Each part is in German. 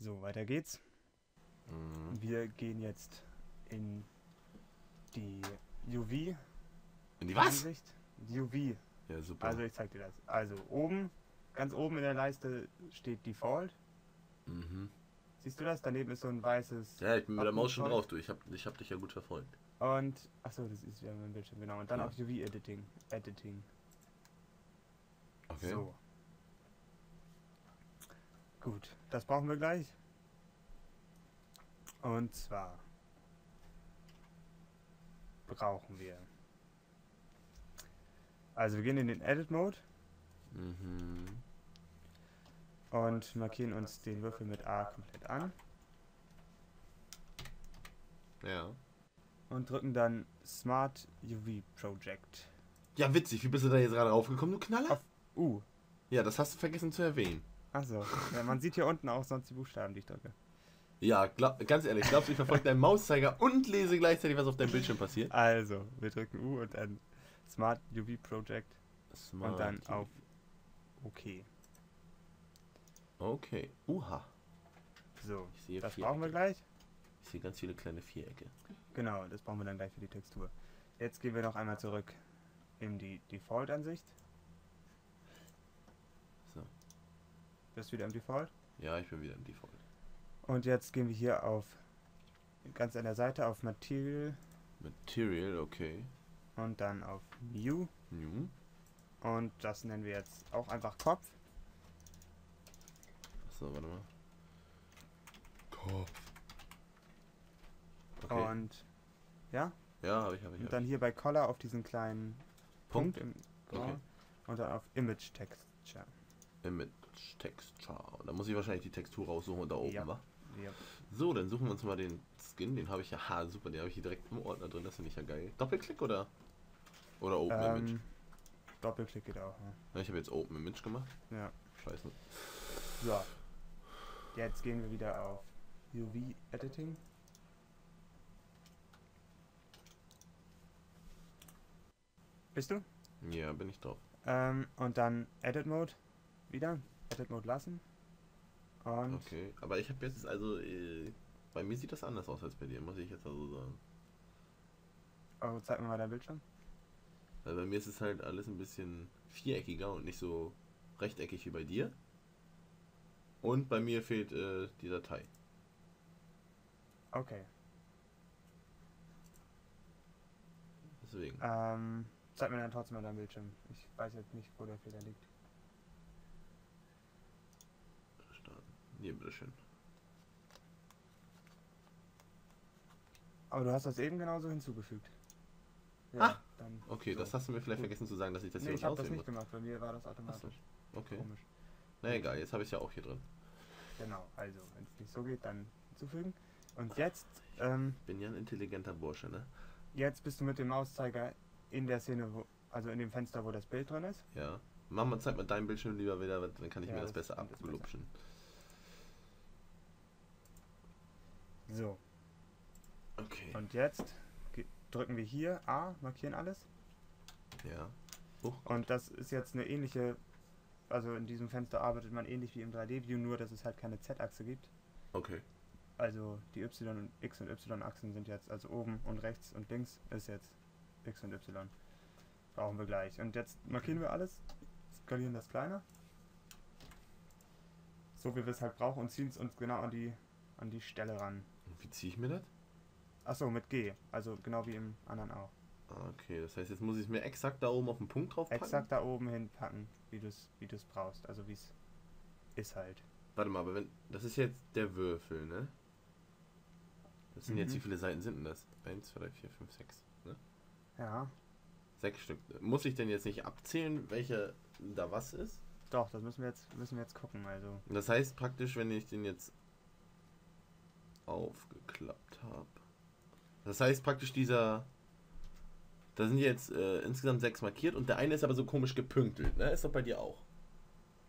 So, weiter geht's. Wir gehen jetzt in die UV. In die was? UV. Ja, super. Also ich zeig dir das. Also oben, ganz oben in der Leiste steht Default. Mhm. Siehst du das? Daneben ist so ein weißes... Ja, ich bin mit der Maus schon drauf, du. Ich hab dich ja gut verfolgt. Und... Achso, das ist ja mein Bildschirm, genau. Und dann auf UV-Editing. Okay. So. Gut, das brauchen wir gleich. Und zwar... brauchen wir... Also wir gehen in den Edit Mode. Mhm. Und markieren uns den Würfel mit A komplett an. Ja. Und drücken dann Smart UV Project. Ja, witzig. Wie bist du da jetzt gerade raufgekommen, du Knaller? Auf U. Ja, das hast du vergessen zu erwähnen. Achso. Ja, man sieht hier unten auch sonst die Buchstaben, die ich drücke. Ja, ganz ehrlich. Glaubst du, ich verfolge deinen Mauszeiger und lese gleichzeitig, was auf deinem Bildschirm passiert? Also, wir drücken U und dann Smart UV Project. Smart und dann auf OK. Okay. Uha. So, das brauchen wir gleich. Ich sehe ganz viele kleine Vierecke. Genau, das brauchen wir dann gleich für die Textur. Jetzt gehen wir noch einmal zurück in die Default-Ansicht. So. Bist du wieder im Default? Ja, ich bin wieder im Default. Und jetzt gehen wir hier auf, ganz an der Seite, auf Material. Material, okay. Und dann auf New. New. Und das nennen wir jetzt auch einfach Kopf. So, warte mal. Kopf. Okay. Und ja? Ja, habe ich. Und dann hier bei Color auf diesen kleinen Punkt. Okay. Und dann auf Image Texture. Image Texture. Da muss ich wahrscheinlich die Textur raussuchen und da oben, ja. Wa? Ja. So, dann suchen wir uns mal den Skin. Den habe ich ja. Ha, super, den habe ich hier direkt im Ordner drin. Das finde ich ja geil. Doppelklick oder? Oder Open Image? Doppelklick geht auch, ja. Na, ich habe jetzt Open Image gemacht. Ja. Scheiße. So. Jetzt gehen wir wieder auf UV-Editing. Bist du? Ja, bin ich drauf. Und dann Edit Mode wieder. Edit Mode lassen. Und okay, aber ich habe jetzt also... bei mir sieht das anders aus als bei dir, muss ich jetzt also sagen. Oh, zeig mir mal dein Bildschirm. Weil bei mir ist es halt alles ein bisschen viereckiger und nicht so rechteckig wie bei dir. Und bei mir fehlt die Datei. Okay. Deswegen. Zeig mir dann trotzdem mal deinen Bildschirm. Ich weiß jetzt nicht, wo der Fehler liegt. Starten. Hier, bitteschön. Aber du hast das eben genauso hinzugefügt. Ja, ah! Dann okay, so. Das hast du mir vielleicht vergessen zu sagen, dass ich das hier nicht aussehen muss. Ich hab das nicht gemacht, bei mir war das automatisch. Okay. Komisch. Na egal, jetzt habe ich ja auch hier drin. Genau, also wenn es nicht so geht, dann hinzufügen. Und jetzt... ich bin ja ein intelligenter Bursche, ne? Jetzt bist du mit dem Mauszeiger in der Szene, wo, also in dem Fenster, wo das Bild drin ist. Ja. Mama, zeig mal deinen Bildschirm lieber wieder, dann kann ich ja, mir das besser ablupschen. So. Okay. Und jetzt drücken wir hier A, markieren alles. Ja. Oh. Und das ist jetzt eine ähnliche... Also in diesem Fenster arbeitet man ähnlich wie im 3D-View, nur dass es halt keine Z-Achse gibt. Okay. Also die Y und X und Y-Achsen sind jetzt, also oben und rechts und links ist jetzt X und Y. Brauchen wir gleich. Und jetzt markieren wir alles, skalieren das kleiner. So wie wir es halt brauchen und ziehen es uns genau an die Stelle ran. Und wie ziehe ich mir das? Achso, mit G. Also genau wie im anderen auch. Okay, das heißt, jetzt muss ich es mir exakt da oben auf den Punkt drauf packen? Exakt da oben hin packen, wie du es brauchst, also wie es ist halt. Warte mal, aber wenn, das ist jetzt der Würfel, ne? Das sind jetzt, wie viele Seiten sind denn das? 1, 2, 3, 4, 5, 6, ne? Ja. 6 Stück. Muss ich denn jetzt nicht abzählen, welche da was ist? Doch, das müssen wir jetzt gucken, also. Das heißt praktisch, wenn ich den jetzt aufgeklappt habe. Das heißt praktisch dieser... Da sind jetzt insgesamt 6 markiert und der eine ist aber so komisch gepünktelt, ne? Ist doch bei dir auch.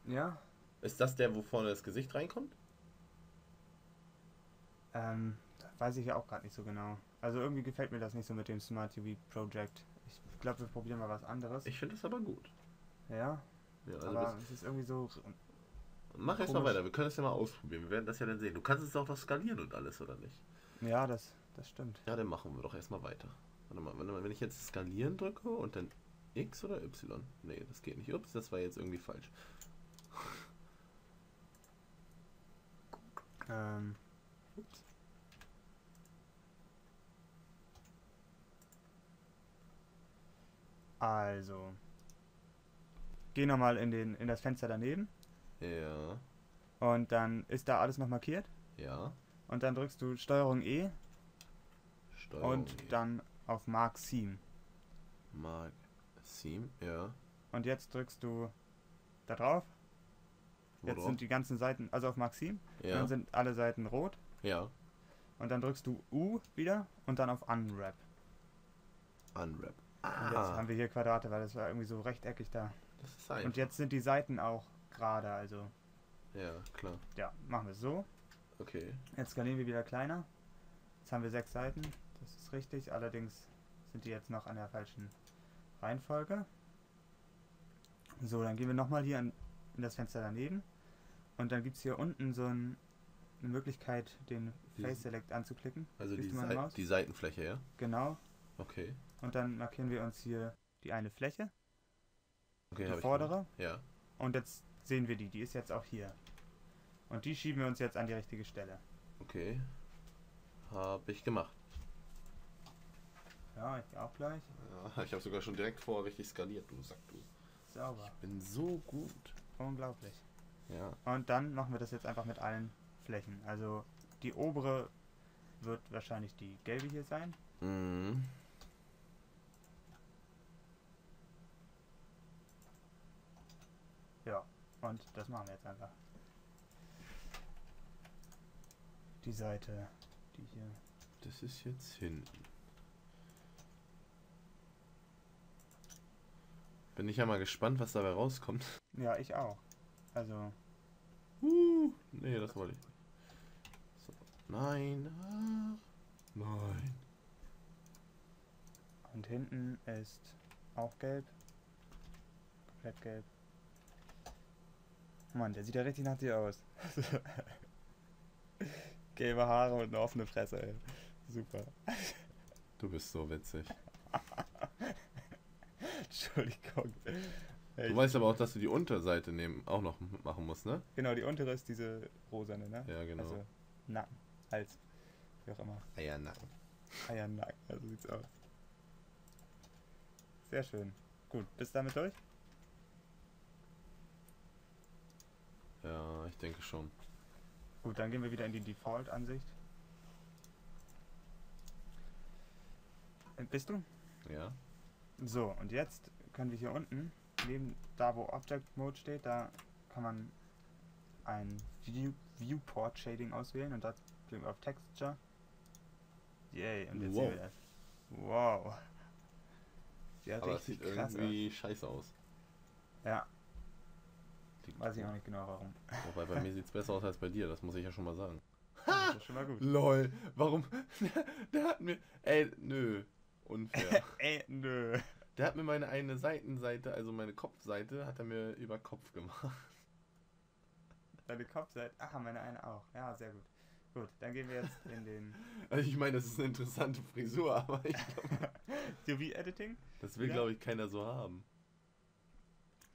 Ja. Ist das der, wo vorne das Gesicht reinkommt? Weiß ich ja auch gerade nicht so genau. Also irgendwie gefällt mir das nicht so mit dem Smart UV Project. Ich glaube, wir probieren mal was anderes. Ich finde das aber gut. Ja? Ja, also aber es ist irgendwie so Mach erstmal weiter, wir können das ja mal ausprobieren. Wir werden das ja dann sehen. Du kannst es auch noch skalieren und alles, oder nicht? Ja, das stimmt. Ja, dann machen wir doch erstmal weiter. Warte mal, wenn ich jetzt skalieren drücke und dann X oder Y? Nee, das geht nicht. Ups, das war jetzt irgendwie falsch. Ups. Also. Geh nochmal in das Fenster daneben. Ja. Und dann ist da alles noch markiert. Ja. Und dann drückst du STRG E. Und dann auf Mark Seam. Mark Seam, ja. Und jetzt drückst du da drauf. Jetzt sind die ganzen Seiten, also auf Mark Seam. Ja. Dann sind alle Seiten rot. Ja. Und dann drückst du U wieder und dann auf Unwrap. Unwrap. Ah. Und jetzt haben wir hier Quadrate, weil das war irgendwie so rechteckig da. Das ist einfach. Und jetzt sind die Seiten auch gerade, also. Ja, klar. Ja, machen wir es so. Okay. Jetzt skalieren wir wieder kleiner. Jetzt haben wir 6 Seiten. Das ist richtig. Allerdings sind die jetzt noch an der falschen Reihenfolge. So, dann gehen wir nochmal hier in das Fenster daneben. Und dann gibt es hier unten so eine Möglichkeit, den Face Select anzuklicken. Also die Seitenfläche, ja? Genau. Okay. Und dann markieren wir uns hier die eine Fläche. Okay, die vordere. Ja. Und jetzt sehen wir die. Die ist jetzt auch hier. Und die schieben wir uns jetzt an die richtige Stelle. Okay. Habe ich gemacht. Ja, ich auch gleich. Ja, ich habe sogar schon direkt vorher richtig skaliert, du Sack, du. Sauber. Ich bin so gut. Unglaublich. Ja. Und dann machen wir das jetzt einfach mit allen Flächen. Also die obere wird wahrscheinlich die gelbe hier sein. Mhm. Ja, und das machen wir jetzt einfach. Die Seite, die hier. Das ist jetzt hinten. Bin ich ja mal gespannt, was dabei rauskommt. Ja, ich auch. Also. Nee, das wollte ich nicht. So. Nein. Ah, nein. Und hinten ist auch gelb. Komplett gelb. Mann, der sieht ja richtig nach dir aus. Gelbe Haare und eine offene Fresse, ey. Super. Du bist so witzig. Entschuldigung. Du weißt aber auch, dass du die Unterseite auch noch machen musst, ne? Genau, die untere ist diese rosane, ne? Ja, genau. Also Nacken, Hals, wie auch immer. Eiernacken. Eiernacken, also sieht's aus. Sehr schön. Gut, bist du damit durch? Ja, ich denke schon. Gut, dann gehen wir wieder in die Default-Ansicht. Bist du? Ja. So, und jetzt können wir hier unten, neben da wo Object Mode steht, da kann man ein Viewport-Shading auswählen und da klicken wir auf Texture. Yay, und jetzt sehen wir das. Wow. Aber das sieht irgendwie scheiße aus. Ja. Weiß ich auch nicht genau warum. Wobei bei mir sieht es besser aus als bei dir, das muss ich ja schon mal sagen. Ha! Das ist schon mal gut. LOL, warum? Der hat mir. Ey, nö. Unfair. Ey, nö. Der hat mir meine eine Seitenseite, also meine Kopfseite, hat er mir über Kopf gemacht. Deine Kopfseite? Ach, meine eine auch. Ja, sehr gut. Gut, dann gehen wir jetzt in den. Also ich meine, das ist eine interessante Frisur, aber ich glaube. UV-Editing? Das will, glaube ich, keiner so haben.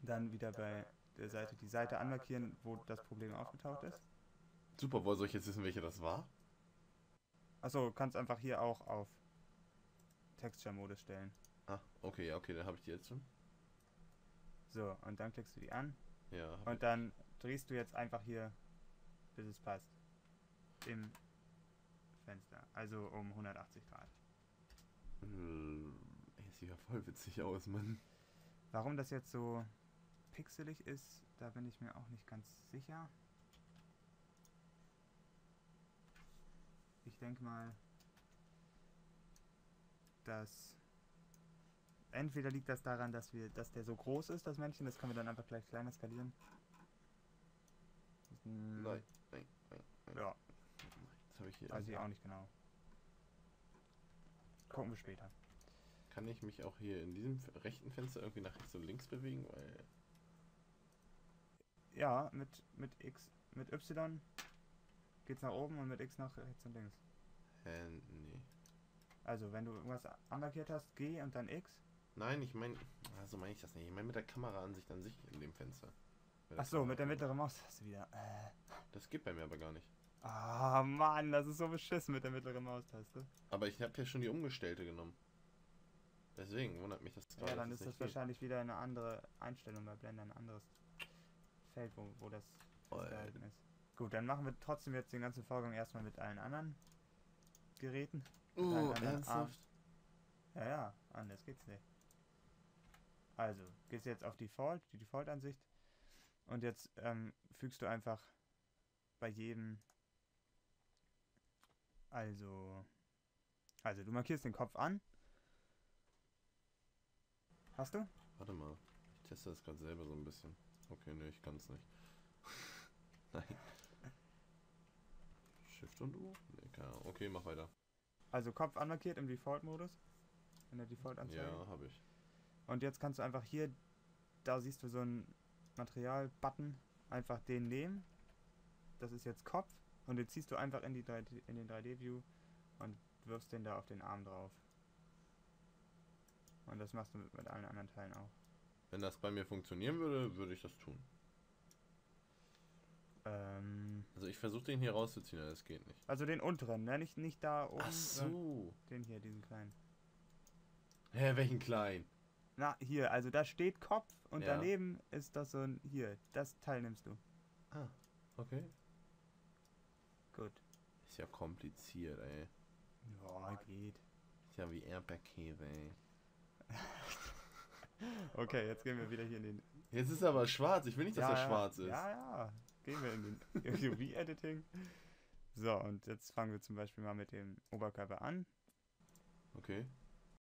Dann wieder bei der Seite die Seite anmarkieren, wo das Problem aufgetaucht ist. Super, woher soll ich jetzt wissen, welche das war? Achso, kannst einfach hier auch auf Texture Mode stellen. Ah, okay, ja, okay, dann habe ich die jetzt schon. So, und dann klickst du die an. Ja. Und dann drehst du jetzt einfach hier, bis es passt. Im Fenster. Also um 180 Grad. Das sieht ja voll witzig aus, Mann. Warum das jetzt so pixelig ist, da bin ich mir auch nicht ganz sicher. Ich denke mal, dass entweder liegt das daran, dass der so groß ist, das Männchen, das können wir dann einfach gleich kleiner skalieren. Nein, nein, nein, nein. Ja. Das habe ich hier. Weiß ich auch nicht genau. Gucken wir später. Kann ich mich auch hier in diesem rechten Fenster irgendwie nach rechts und links bewegen? Weil Ja, mit Y geht's nach oben und mit X nach rechts und links. Nee. Also, wenn du irgendwas anmarkiert hast, G und dann X? Nein, ich meine, also meine ich das nicht. Ich meine mit der Kameraansicht an sich in dem Fenster. Ach so, mit der mittleren Maus hast du wieder. Das geht bei mir aber gar nicht. Ah, Mann, das ist so beschissen mit der mittleren Maustaste. Aber ich habe ja schon die umgestellte genommen. Deswegen wundert mich das gerade. Ja, dann ist das wahrscheinlich wieder eine andere Einstellung bei Blender, ein anderes Feld, wo das festgehalten ist. Gut, dann machen wir trotzdem jetzt den ganzen Vorgang erstmal mit allen anderen Geräten. Ernsthaft? Ja, ja, anders geht's nicht. Also, gehst jetzt auf Default, die Default-Ansicht. Und jetzt fügst du einfach bei jedem... Also du markierst den Kopf an. Hast du? Warte mal, ich teste das gerade selber so ein bisschen. Okay, ne, ich kann es nicht. Nein. Shift und U? Ne, keine Ahnung. Okay, mach weiter. Also Kopf anmarkiert im Default-Modus. In der Default-Anzeige. Ja, habe ich. Und jetzt kannst du einfach hier, da siehst du so einen Material-Button, einfach den nehmen. Das ist jetzt Kopf. Und den ziehst du einfach in den 3D-View und wirfst den da auf den Arm drauf. Und das machst du mit allen anderen Teilen auch. Wenn das bei mir funktionieren würde, würde ich das tun. Also ich versuche den hier rauszuziehen, aber das geht nicht. Also den unteren, ne? Nicht da oben. Ach so. Den hier, diesen kleinen. Hä, welchen kleinen? Na, hier, also da steht Kopf und ja, daneben ist das so ein... Hier, das Teil nimmst du. Ah, okay. Gut. Ist ja kompliziert, ey. Ja, geht. Ist ja wie Erdbeerkäse, ey. Okay, jetzt gehen wir wieder hier in den... Jetzt ist aber schwarz. Ich will nicht, dass er schwarz ist. Ja, ja. Gehen wir in den UV-Editing. So, und jetzt fangen wir zum Beispiel mal mit dem Oberkörper an. Okay.